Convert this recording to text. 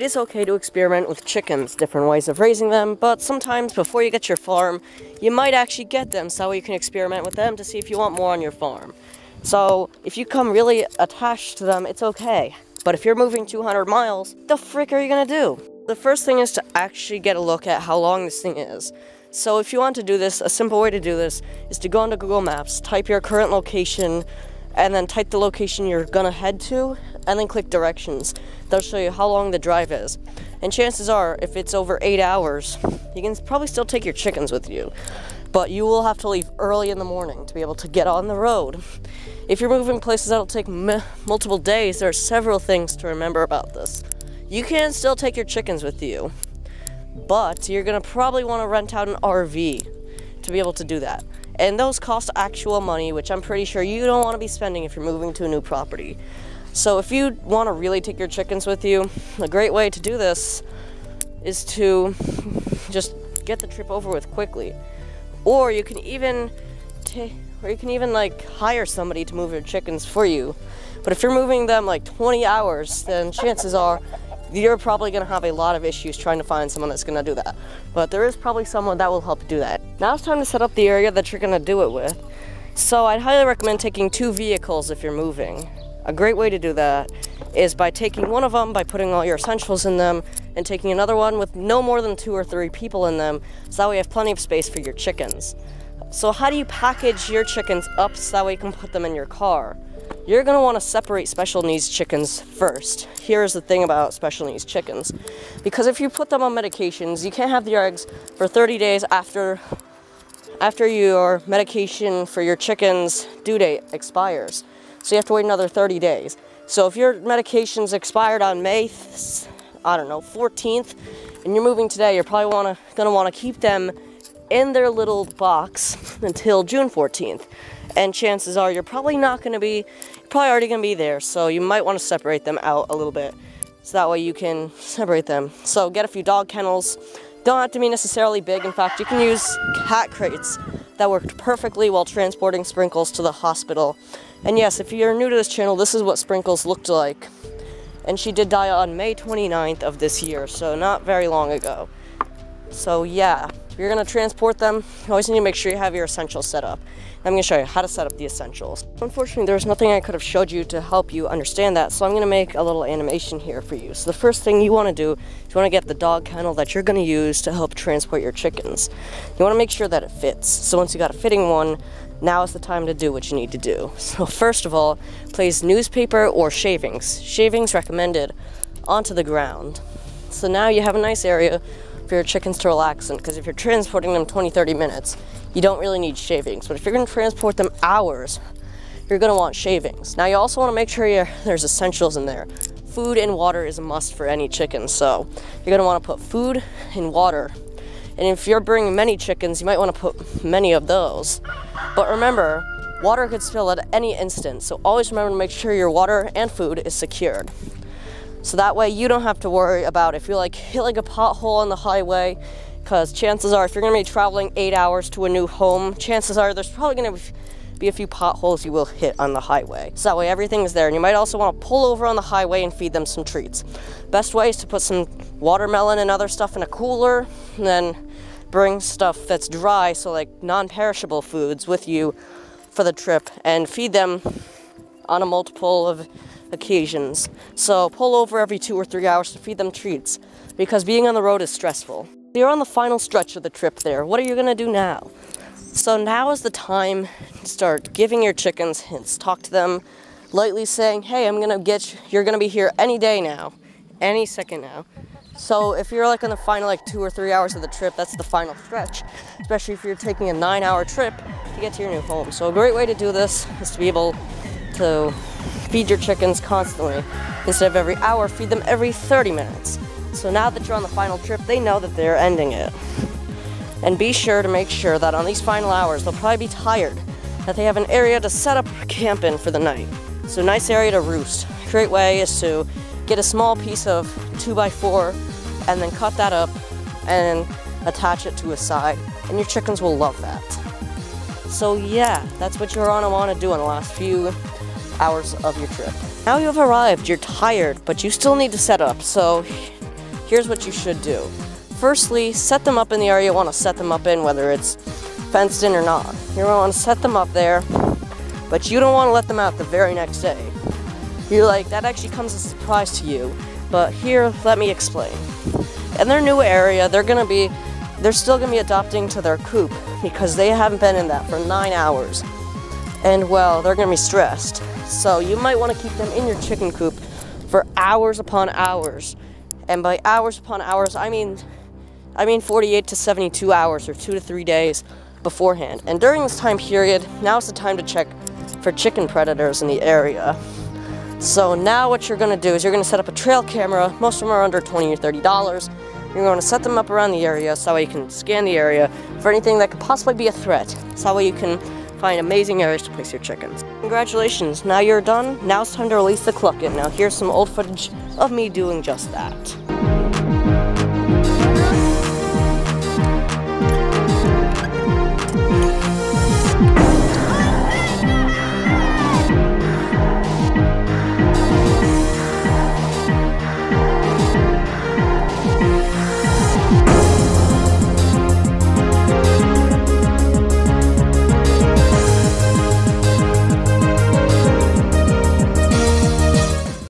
It is okay to experiment with chickens, different ways of raising them, but sometimes before you get your farm, you might actually get them, so you can experiment with them to see if you want more on your farm. So if you come really attached to them, it's okay. But if you're moving 200 miles, the frick are you gonna do? The first thing is to actually get a look at how long this thing is. So if you want to do this, a simple way to do this is to go onto Google Maps, type your current location, and then type the location you're gonna head to, and then click directions. They'll show you how long the drive is. And chances are, if it's over 8 hours, you can probably still take your chickens with you, but you will have to leave early in the morning to be able to get on the road. If you're moving places that'll take multiple days, there are several things to remember about this. You can still take your chickens with you, but you're gonna probably wanna rent out an RV to be able to do that. And those cost actual money, which I'm pretty sure you don't wanna be spending if you're moving to a new property. So if you wanna really take your chickens with you, a great way to do this is to just get the trip over with quickly. Or you can even like hire somebody to move your chickens for you. But if you're moving them like 20 hours, then chances are you're probably gonna have a lot of issues trying to find someone that's gonna do that. But there is probably someone that will help do that. Now it's time to set up the area that you're gonna do it with. So I'd highly recommend taking 2 vehicles if you're moving. A great way to do that is by taking one of them, by putting all your essentials in them, and taking another one with no more than 2 or 3 people in them, so that way you have plenty of space for your chickens. So how do you package your chickens up so that way you can put them in your car? You're gonna wanna separate special needs chickens first. Here's the thing about special needs chickens. Because if you put them on medications, you can't have the eggs for 30 days after your medication for your chicken's due date expires. So you have to wait another 30 days. So if your medication's expired on May, 14th, and you're moving today, you're probably gonna wanna keep them in their little box until June 14th. And chances are you're probably not going to be, you're probably already going to be there, so you might want to separate them out a little bit, so that way you can separate them. So get a few dog kennels, don't have to be necessarily big, in fact you can use cat crates that worked perfectly while transporting Sprinkles to the hospital. And yes, if you're new to this channel, this is what Sprinkles looked like, and she did die on May 29th of this year, so not very long ago. So yeah, if you're gonna transport them, you always need to make sure you have your essentials set up. I'm gonna show you how to set up the essentials. Unfortunately, there's nothing I could have showed you to help you understand that, so I'm gonna make a little animation here for you. So the first thing you wanna do is you wanna get the dog kennel that you're gonna use to help transport your chickens. You wanna make sure that it fits. So once you got a fitting one, now is the time to do what you need to do. So first of all, place newspaper or shavings, shavings recommended, onto the ground. So now you have a nice area for your chickens to relax in, because if you're transporting them 20-30 minutes, you don't really need shavings. But if you're going to transport them hours, you're going to want shavings. Now you also want to make sure there's essentials in there. Food and water is a must for any chicken, so you're going to want to put food and water. And if you're bringing many chickens, you might want to put many of those. But remember, water could spill at any instant, so always remember to make sure your water and food is secured. So that way you don't have to worry about if you hit a pothole on the highway, because chances are if you're going to be traveling 8 hours to a new home, chances are there's probably going to be a few potholes you will hit on the highway. So that way everything is there, and you might also want to pull over on the highway and feed them some treats. Best way is to put some watermelon and other stuff in a cooler, and then bring stuff that's dry, so like non-perishable foods, with you for the trip, and feed them on a multiple of occasions. So pull over every 2 or 3 hours to feed them treats, because being on the road is stressful. You're on the final stretch of the trip there. What are you gonna do now? So now is the time to start giving your chickens hints. Talk to them lightly, saying, hey, you're gonna be here any day now, any second now. So if you're on the final 2 or 3 hours of the trip, that's the final stretch, especially if you're taking a 9-hour trip to get to your new home. So a great way to do this is to be able to feed your chickens constantly. Instead of every hour, feed them every 30 minutes. So now that you're on the final trip, they know that they're ending it. And be sure to make sure that on these final hours, they'll probably be tired, that they have an area to set up camp in for the night. So nice area to roost. A great way is to get a small piece of 2x4 and then cut that up and attach it to a side, and your chickens will love that. So yeah, that's what you're gonna wanna do in the last few hours of your trip. Now you've arrived, you're tired, but you still need to set up. So here's what you should do. Firstly, set them up in the area you want to set them up in, whether it's fenced in or not. You want to set them up there, but you don't want to let them out the very next day. You're like, that actually comes as a surprise to you, but here, let me explain. In their new area, they're still gonna be adopting to their coop because they haven't been in that for 9 hours. And well, they're gonna be stressed. So you might wanna keep them in your chicken coop for hours upon hours. And by hours upon hours, I mean 48 to 72 hours or 2 to 3 days beforehand. And during this time period, now's the time to check for chicken predators in the area. So now what you're gonna do is you're gonna set up a trail camera. Most of them are under $20 or $30. You're gonna set them up around the area so that way you can scan the area for anything that could possibly be a threat. So that way you can find amazing areas to place your chickens. Congratulations, now you're done. Now it's time to release the cluckin'. Now here's some old footage of me doing just that.